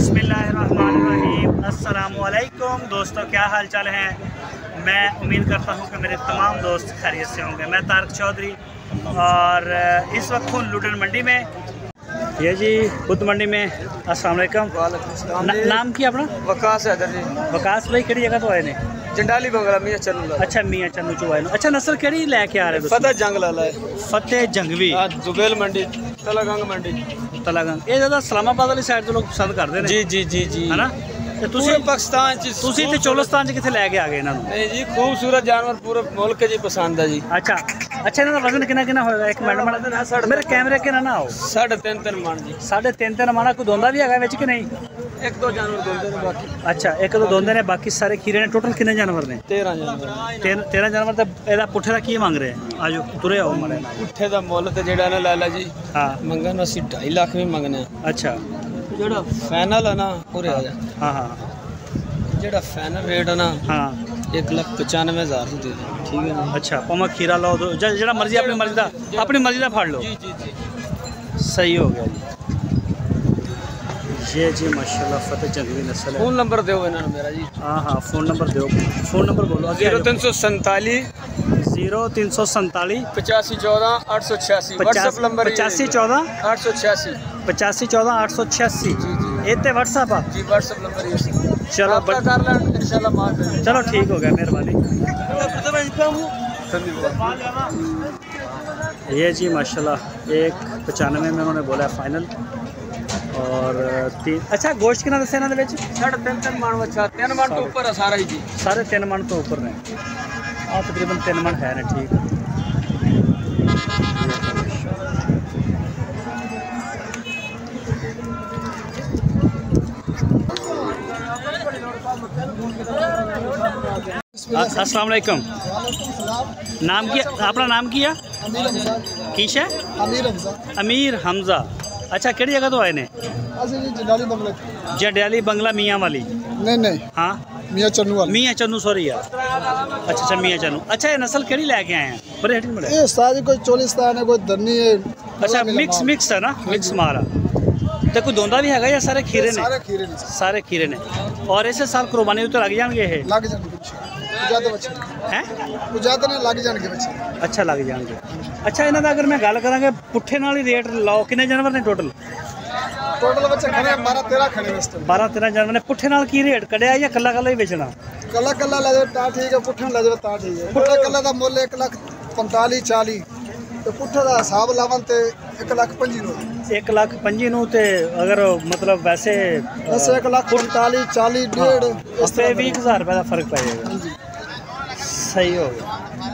बिस्मिल्लाहिर्रहमानिर्रहीम। अस्सलामु अलैकुम दोस्तों, क्या हाल चाल हैं। मैं उम्मीद करता हूं कि मेरे तमाम दोस्त खैरियत से होंगे। मैं तारिक चौधरी और इस वक्त हूँ लुडन मंडी में। ये जी बुत मंडी में। अस्सलाम वालेकुम। नाम क्या अपना? वकाश है जी। वकाश भाई कड़ी जगह तो आए ने? जंडाली बंगला मियाँ चंदू। अच्छा मियाँ चंदू चो आए। अच्छा नसर कड़ी लैके आ रहे? फतेह जंग लाला है। फतेह जंगवी जुबेल मंडी तलागंग मंडी। तलागंग ये ज़्यादा इस्लामाबाद वाली साइड तो लोग पसंद करते हैं। जी जी जी जी है ना। पूरे पाकिस्तान च चोलिस्तान च कितने लैके आ गए इन्होंने जी। खूबसूरत जानवर पूरे मुल्क जी पसंद है जी। अच्छा अच्छा इन्होंने वजन कितना कितना होगा? एक मिनट मेरे कैमरे के ना हो। 3.5 मन जी। 3.5 मन। कोई दोंदा भी है विच कि नहीं? एक दो जानवर दोंदे ने बाकी। अच्छा एक दो दोंदे ने बाकी सारे खीरे ने। टोटल कितने जानवर ने? 13 जानवर। 13 जानवर। तो एदा पुठे दा की मांग रहे हैं? आज तुरे आओ मारे पुठे दा मोल ते जेड़ा ना लाला जी। हां मंगन असि 2.5 लाख में मंगने। अच्छा जेड़ा फाइनल है ना पूरे आ जा। हां हां जेड़ा फाइनल रेट है ना। हां 1,95,000 दे दो। ठीक है ना। अच्छा पमा खीरा लो जेड़ा मर्जी अपनी मर्जी दा फाड़ लो। जी जी जी सही हो गया जी। जी जी माशाल्लाह फतेह जंगवी नस्ल है। फ़ोन नंबर दो इन्होंने मेरा जी। हाँ हाँ फ़ोन नंबर दो। फ़ोन नंबर बोलो। 0347 8514 886। 8514 886। इतने व्हाट्सएप आ जी। व्हाट्सएप नंबर चलो कर लें इंशाल्लाह माफ़। चलो ठीक हो गया, मेहरबानी। ये जी माशाल्लाह 1,95 में उन्होंने बोला फाइनल। और तीन। अच्छा गोश्त कितना दस्या इन्होंने? 3.5 मन। अच्छा 3 मन तो ऊपर है सारा ही जी। 3.5 मन तो ऊपर ने। हाँ तकरीबन 3 मन है ना। ठीक है अस्सलाम वालेकुम। नाम किया अपना? नाम किया किश है? अमीर हमजा। अच्छा केड़ी जगह तो आए ने? जंडियाली बंगला मियाँ वाली नहीं नहीं। हाँ मियाँ चन्नू सॉरी यार। अच्छा अच्छा मियाँ चन्नू। अच्छा ये नस्ल केड़ी लैके आए हैं? बड़े हेटिंग बड़े ये सारी कोई चोलिस्तान है कोई धरनी है। अच्छा मिक्स मिक्स है ना। मिक्स मारा तो कोई दोंदा भी है या सारे खीरे ने? सारे खीरे ने। और इस साल कुर्बानी तो लग जाएंगे है? लग जाएंगे बच्चे। अच्छा लग जाएंगे। अच्छा इन्हों का अगर मैं गल करा पुठे नाल ही रेट लाओ किन्ने जानवर ने टोटल? टोटल बच्चे खड़े 12-13 खड़े। 12-13 जानवर ने। पुठे नाल की रेट कढ़िया या कला कला ही बेचना? कला कला ला जाओ ता ठीक है। पुठे ला जाओ ता ठीक है। पुठे कला का मुल 1,45,40 तो पुठे का हिसाब लावन तो 1,50,000 नो। 1,50,000 नो ते अगर मतलब वैसे 1,45,40 डेढ़ उस पे 20,000 रुपये का फर्क पै जाएगा। सही हो गया।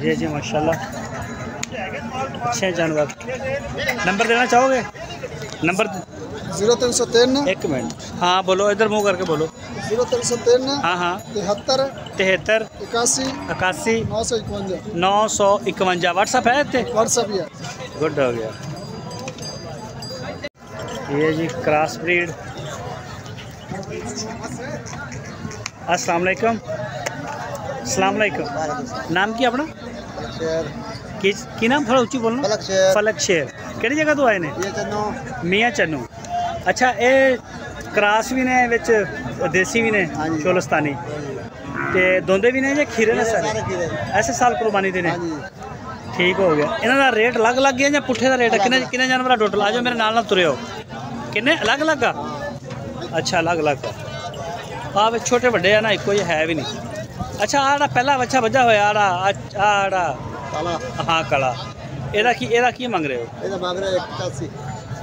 जी जी माशाल्लाह अच्छे जानवर। नंबर देना चाहोगे? नंबर 0303। एक मिनट हाँ बोलो, इधर मुंह करके बोलो। 0303। हाँ हाँ 73 73 81 951। व्हाट्सअप है इतने? व्हाट्सअप है। गुड हो गया। ये जी क्रॉस ब्रीड। अस्सलाम वालेकुम। अस्सलाम वालेकुम। नाम क्या अपना? की नाम थोड़ा ऊँची बोलना। फलक शेर। केड़ी जगह तो आए ने? मियाँ चन्नू। अच्छा ये क्रास भी ने विच देसी भी ने चोलिस्तानी ते दोंदे भी ने जे खीरे ने सारे? ऐसे साल कुर्बानी दे ने। ठीक हो गया। इन्होंने रेट अलग अलग है या पुठे का रेट है? किन्ने किन्ने जानवर टोटल? आज मेरे नाल तुरे हो किन्ने अलग अलग का? अच्छा अलग अलग का। आप छोटे बड़े है ना इको है भी नहीं। अच्छा आड़ा पहला बच्चा बजा होया आड़ा आड़ा काला। हाँ काला। एदा की मांग रहे हो? एदा मांग रहे 1,85,000।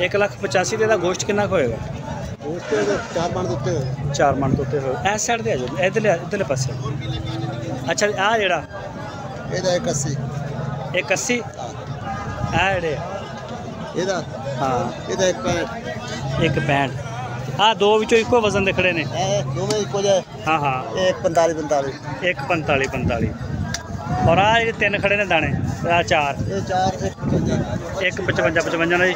1,85,000 एदा गोश्त कितना होएगा? गोश्त 4 मन तोते हो। 4 मन तोते हो। इस साइड ते आ जाओ इधरले इधरले पासे। अच्छा आ जेड़ा एदा 81। 81 आ जेड़े एदा? हाँ एदा 1,65,000। हाँ दो विचों इको वजन दे खड़े ने। दो में इको जाए। हाँ हाँ 1,45,45। 1,45,45 और आ 3 खड़े ने दाने। आ 4 1,55,55 ने।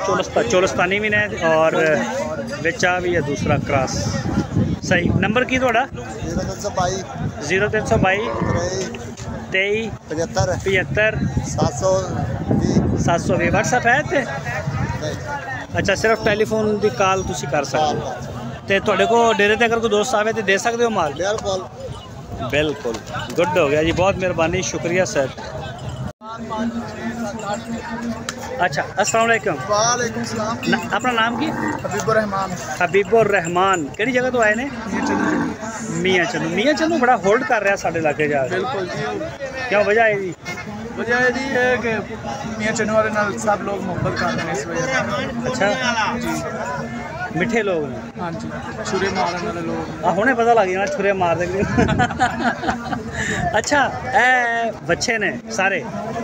चोलिस्तानी भी ने और बेचा भी है दूसरा क्रास। सही। नंबर की थोड़ा? 0322 23 75 720। व्हाट्सएप है? अच्छा सिर्फ टेलीफोन की कॉल तुसी कर सकते हो। तो थोड़े को डेरे तक कोई दोस्त आवे तो दे सकते हो माल? बिल्कुल गुड हो गया जी, बहुत मेहरबानी, शुक्रिया सर। अच्छा अस्सलाम वालेकुम। वालेकुम सलाम। अपना नाम की? हबीबुर रहमान। हबीबुर रहमान केड़ी जगह तो आए ने? मियाँ चन्नू। मियाँ चन्नू बड़ा होल्ड कर रहा साढ़े इलाके जा। बिल्कुल क्या वजह है जी? वजह है जी है कि मियाँ चन्नू वाले नाल सब लोग मोहब्बत करते हैं इस वजह। अच्छा मिठे लोग हैं। हाँ जी छुरे मारने वाले लोग। हमने पता लग जाना छुरे मार दे। अच्छा बच्चे ने सारे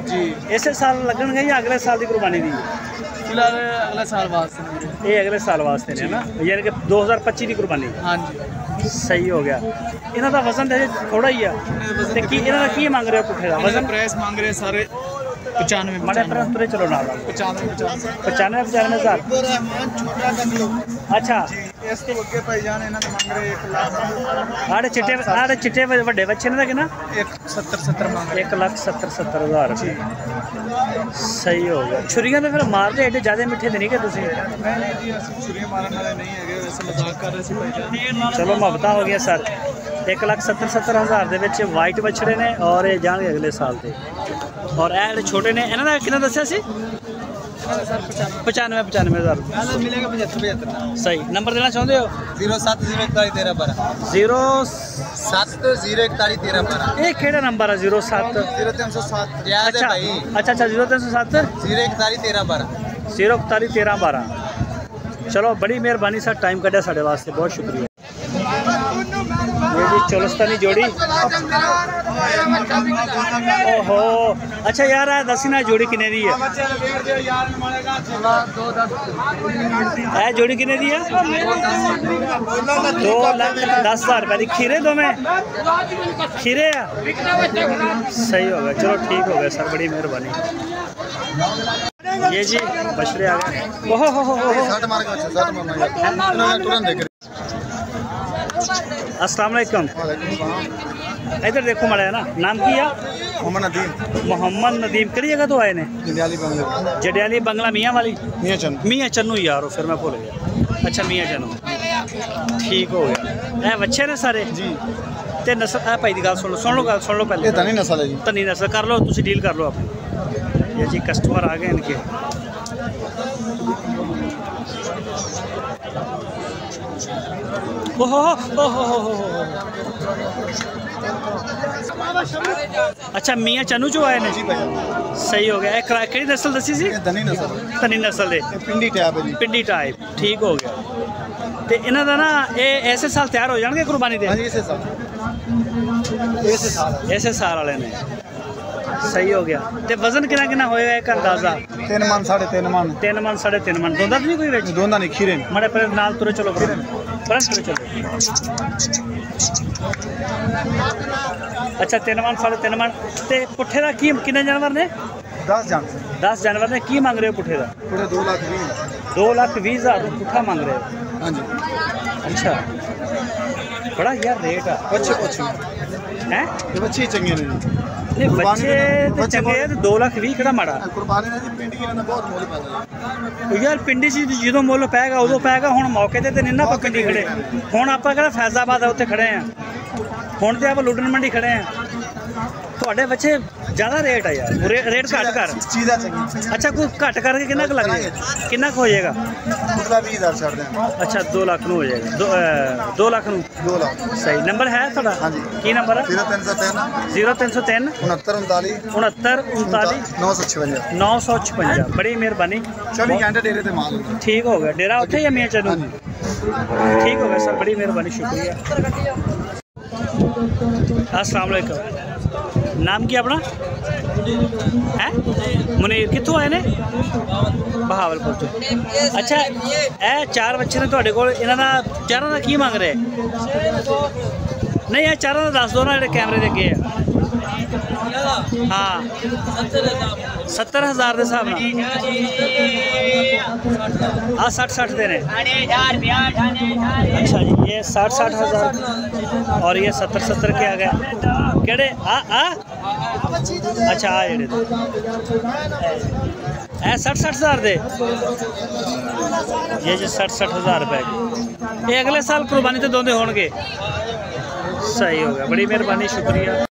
जी इसे साल लगन गए या अगले साल की कुर्बानी दी? फिलहाल अगले साल वास्ते। ये अगले साल वास्ते ने ना, यानी कि 2025 की कुर्बानी। हाँ जी सही हो गया। इन्हों का वजन थोड़ा ही है कि इन्हों की मंग रहे हो पुठे का वजन? प्राइस मांग रहे सारे 95। चलो ना 95,000। अच्छा आड़े चिट्टे वे बच्चे ने ना 1,70,000। सही हो गया। छुरियां तो फिर मारते एडे ज्यादा मिठे तो नहीं गए? चलो मुहब्बता हो गया सर। 1,70,000 वाइट बछड़े ने और ये जाएंगे अगले साल के। और ऐड छोटे ने इन्हों का कितना दसिया सी? 95,000। सही नंबर देना चाहते हो? 07 041 13 12। एक केड़ा नंबर है 07 0307? अच्छा 0307 041 13 12। चलो बड़ी मेहरबानी सर, टाइम कटा साढ़े वास्ते, बहुत शुक्रिया। चोलस्तानी जोड़ी ओहो। अच्छा यार दसिना जोड़ी किन्ने दी है? ए जोड़ी किन्ने दी है? 2,10,000 रुपये। खीरे दो में खीरे है? सही हो गया, चलो ठीक हो गया सर, बड़ी मेहरबानी। ये जी बछड़े आ गए। ओहो हो हो। अस्सलाम वालेकुम। इधर देखो माड़ा है ना, नाम की है? मोहम्मद नदीम। मोहम्मद नदीम कड़ी जगह तो आए ने? जडियाली बंगला मियाँ वाली। मियाँ चन्नू यार फिर मैं भूल गया। अच्छा मियाँ चन्नू ठीक हो गया। बच्चे ने सारे जी ते नसल? भाई की गल सुन लो पहले। तनी नसल है जी, तनी नसल कर लो, तुम डील कर लो अपनी। ये जी कस्टमर आ गए इनके। ओहो हो। अच्छा मियाँ चन्नू जो आए ने? सही हो गया। केड़ी नस्ल दसी सी? धनी नस्ल है, पिंडी टाइप। ठीक हो गया। तो इन्हों का ना ये ऐसे साल तैयार हो जाएंगे कुर्बानी दे? ऐसे साल वाले ने। सही हो गया। तो वजन कितना कितना होएगा एक अंदाजा? 3 मन 3.5 मन। दोंदा नहीं कोई बेच? दोंदा नहीं, खीरे मारे पर नाल तुरे चलो चलो। अच्छा 3 मन 3.5 मन। तो पुठे का कितने जानवर ने? 10 जानवर ने। की मांग रहे हो पुठे का? पुठे 2,20,000 पुठा मांग रहे हो? हाँ जी। अच्छा बड़ा यार रेट है। बच्चे चंगे ने? बच्चे 2,20,000 कड़ा माड़ा यार। पिंडी जो मुल पैगा उदो पैगा। हम मौके से नहीं ना पिंडी खड़े। हम आप फैजाबाद उत्ते खड़े हैं। हम तो आप लुडन मंडी खड़े हैं। थोड़े बच्चे ज़्यादा रेट है यार, रेट घट कर। अच्छा कुछ घट करके कितना लगेगा? कितना हो जाएगा? 2,20,000। अच्छा 2,00,000 हो जाएगा। 2,00,000। सही नंबर है थोड़ा? हाँ जी। की नंबर है? 0303 69 39 955। बड़ी मेहरबानी। 24 घंटे डेरे से माल ठीक हो गया। डेरा उठे या मियाँ चन्नू? ठीक हो गया सर, बड़ी मेहरबानी, शुक्रिया। अस्सलाम वालेकुम। नाम क्या अपना है? मुनीर। कितों आए ने? बहावलपुर तो। अच्छा ए चार बच्चे ने थोड़े को, चारों का की मांग रहे? नहीं यार चारों का दस दो ना, कैमरे दे अगे है। हाँ 70,000 के हिसाब न। हाँ 60 देने। अच्छा जी ये 60,000 और ये 70 के आ गए। केड़े आ? अच्छा आ जड़े। है 60-60 हज़ार दे, ये जो 60-60 हज़ार रुपए ये अगले साल कुर्बानी तो दोनों होंगे। सही होगा, बड़ी मेहरबानी, शुक्रिया।